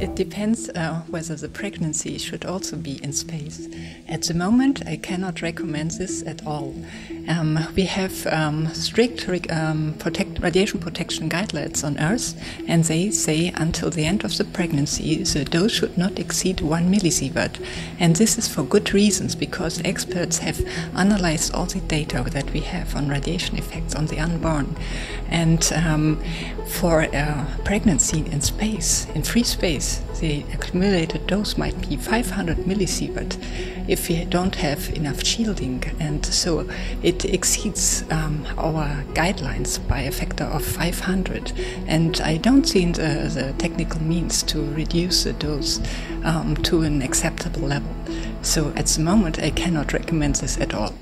it depends whether the pregnancy should also be in space. At the moment, I cannot recommend this at all. We have strict radiation protection guidelines on Earth, and they say until the end of the pregnancy, the dose should not exceed 1 millisievert. And this is for good reasons, because experts have analyzed all the data that we have on radiation effects on the unborn. And for pregnancy in space, in free space, the accumulated dose might be 500 millisievert if we don't have enough shielding, and so it exceeds our guidelines by a factor of 500, and I don't see the technical means to reduce the dose to an acceptable level. So at the moment I cannot recommend this at all.